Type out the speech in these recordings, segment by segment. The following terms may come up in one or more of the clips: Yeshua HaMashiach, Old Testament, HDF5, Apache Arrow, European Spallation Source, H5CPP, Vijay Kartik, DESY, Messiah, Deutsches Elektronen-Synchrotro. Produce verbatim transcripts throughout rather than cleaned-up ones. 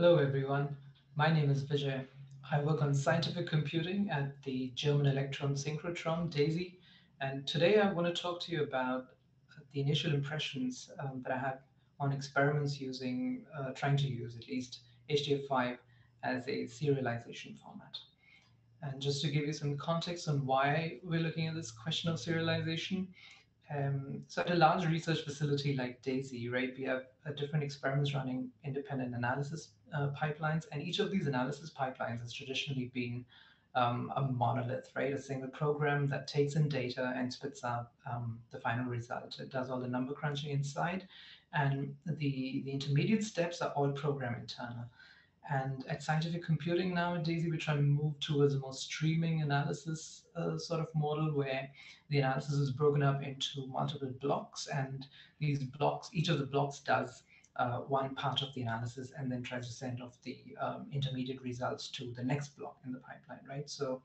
Hello everyone, my name is Vijay. I work on scientific computing at the German electron synchrotron, DESY, and today I want to talk to you about the initial impressions um, that I had on experiments using, uh, trying to use at least, H D F five as a serialization format. And just to give you some context on why we're looking at this question of serialization, Um, so at a large research facility like DESY, right, we have uh, different experiments running independent analysis uh, pipelines, and each of these analysis pipelines has traditionally been um, a monolith, right, a single program that takes in data and spits out um, the final result. It does all the number crunching inside, and the, the intermediate steps are all program internal. And at scientific computing nowadays, we're trying to move towards a more streaming analysis uh, sort of model where the analysis is broken up into multiple blocks, and these blocks, each of the blocks does uh, one part of the analysis and then tries to send off the um, intermediate results to the next block in the pipeline, right? So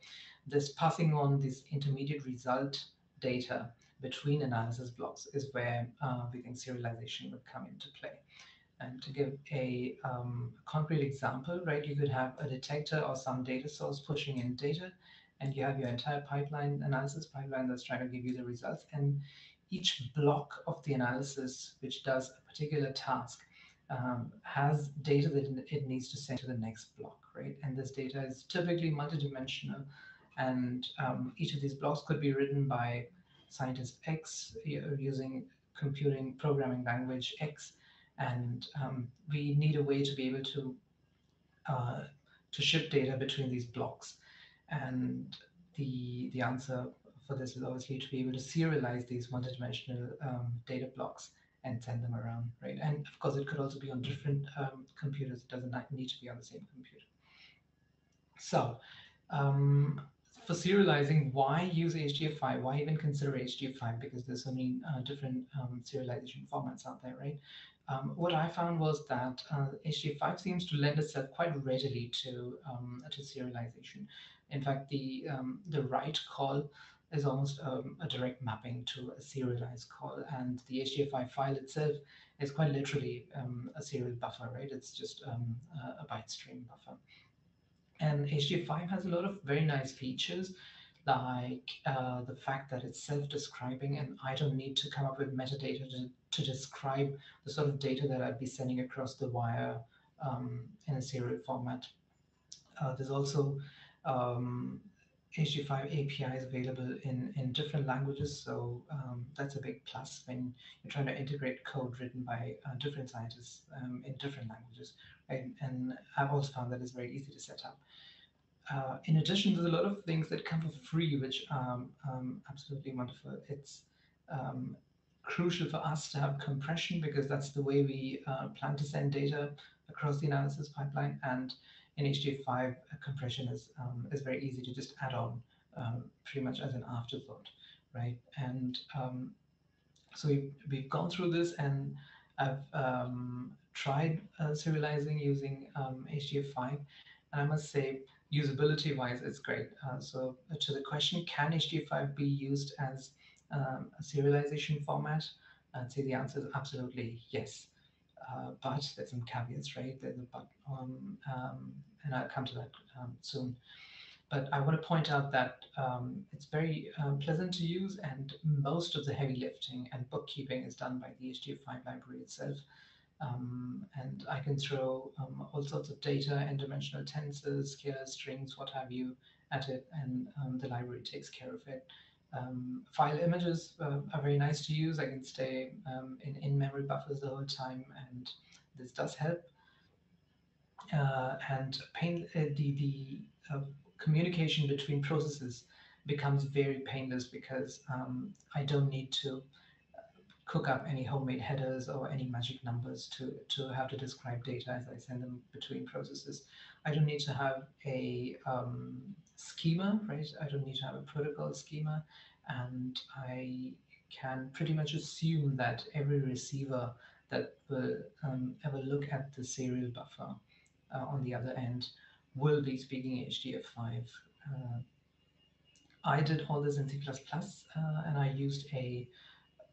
this passing on this intermediate result data between analysis blocks is where uh, we think serialization would come into play. And to give a um, concrete example, right, you could have a detector or some data source pushing in data, and you have your entire pipeline, analysis pipeline, that's trying to give you the results. And each block of the analysis, which does a particular task, um, has data that it needs to send to the next block, right? And this data is typically multidimensional, and um, each of these blocks could be written by scientist X using computing programming language X. And um, we need a way to be able to uh, to ship data between these blocks. And the the answer for this is obviously to be able to serialize these one-dimensional um, data blocks and send them around, right? And of course, it could also be on different um, computers. It doesn't need to be on the same computer. So um, for serializing, why use H D F five? Why even consider H D F five? Because there's so many uh, different um, serialization formats out there, right? Um, what I found was that uh, H D F five seems to lend itself quite readily to um, to serialization. In fact, the um, the write call is almost um, a direct mapping to a serialized call, and the H D F five file itself is quite literally um, a serial buffer, right? It's just um, a byte stream buffer. And H D F five has a lot of very nice features, like uh, the fact that it's self-describing, and I don't need to come up with metadata to, to describe the sort of data that I'd be sending across the wire um, in a serial format. Uh, there's also um, H D F five A P Is available in, in different languages, so um, that's a big plus when you're trying to integrate code written by uh, different scientists um, in different languages. And, and I've also found that it's very easy to set up. Uh, in addition, there's a lot of things that come for free, which are um, absolutely wonderful. It's um, crucial for us to have compression, because that's the way we uh, plan to send data across the analysis pipeline. And in H D F five, uh, compression is um, is very easy to just add on, um, pretty much as an afterthought, right? And um, so we've, we've gone through this, and I've um, tried uh, serializing using um, H D F five, and I must say, usability wise, it's great. Uh, so to the question, can H D F five be used as um, a serialization format? I'd say the answer is absolutely yes. Uh, but there's some caveats, right? There's a but, um, um, and I'll come to that um, soon. But I want to point out that um, it's very uh, pleasant to use, and most of the heavy lifting and bookkeeping is done by the H D F five library itself. Um, and I can throw um, all sorts of data and dimensional tensors, scalar, strings, what have you, at it, and um, the library takes care of it. Um, file images uh, are very nice to use. I can stay um, in in-memory buffers the whole time, and this does help. Uh, and pain, uh, the, the uh, communication between processes becomes very painless, because um, I don't need to cook up any homemade headers or any magic numbers to, to have to describe data as I send them between processes. I don't need to have a um, schema, right? I don't need to have a protocol schema, and I can pretty much assume that every receiver that will um, ever look at the serial buffer uh, on the other end will be speaking H D F five. Uh, I did all this in C plus plus, uh, and I used a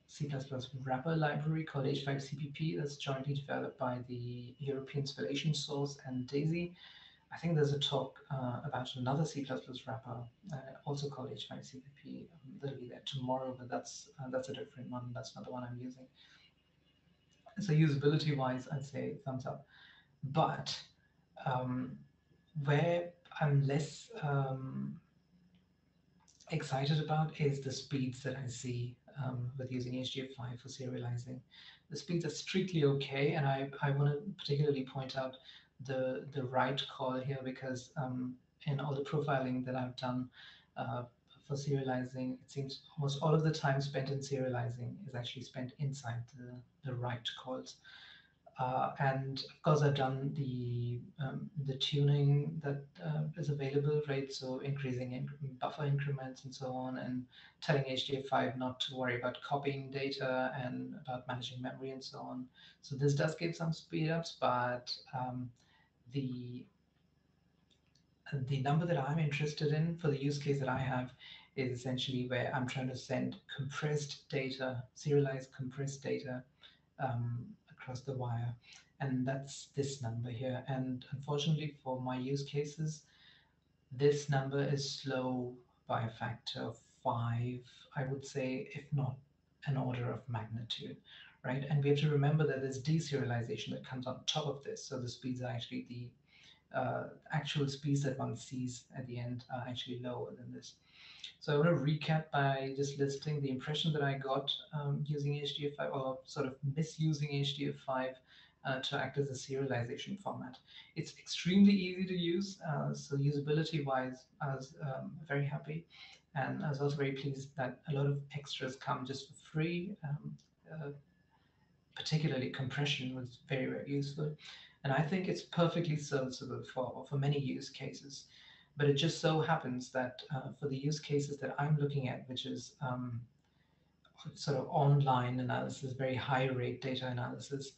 C plus plus wrapper library called H five C P P that's jointly developed by the European Spallation Source and DESY. I think there's a talk uh, about another C plus plus wrapper, uh, also called H five C P P, um, that'll be there tomorrow, but that's uh, that's a different one. That's not the one I'm using. So usability-wise, I'd say thumbs up. But um, where I'm less um, excited about is the speeds that I see um, with using H D F five for serializing. The speeds are strictly okay, and I, I want to particularly point out the the right call here, because um, in all the profiling that I've done uh, for serializing, it seems almost all of the time spent in serializing is actually spent inside the, the right calls. Uh, and of course, I've done the um, the tuning that uh, is available, right? So increasing in buffer increments and so on, and telling H D F five not to worry about copying data and about managing memory and so on. So this does give some speed ups, but um, the the number that I'm interested in for the use case that I have is essentially where I'm trying to send compressed data, serialized compressed data, Um, across the wire, and that's this number here. And unfortunately for my use cases, this number is slow by a factor of five, I would say, if not an order of magnitude, right? And we have to remember that there's deserialization that comes on top of this, so the speeds are actually the uh, actual speeds that one sees at the end are actually lower than this. So I want to recap by just listing the impression that I got um, using H D F five, or sort of misusing H D F five uh, to act as a serialization format. It's extremely easy to use, uh, so usability-wise, I was um, very happy, and I was also very pleased that a lot of extras come just for free. Um, uh, particularly compression was very, very useful, and I think it's perfectly serviceable for for many use cases. But it just so happens that uh, for the use cases that I'm looking at, which is um, sort of online analysis, very high rate data analysis,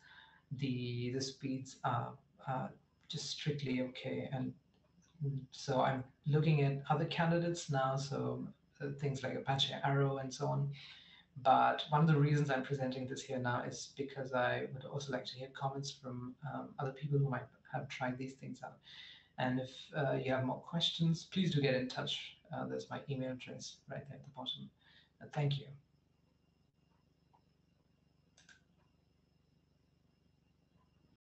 the the speeds are, are just strictly okay. And so I'm looking at other candidates now, so things like Apache Arrow and so on. But one of the reasons I'm presenting this here now is because I would also like to hear comments from um, other people who might have tried these things out. And if uh, you have more questions, please do get in touch. Uh, there's my email address right there at the bottom. Uh, thank you.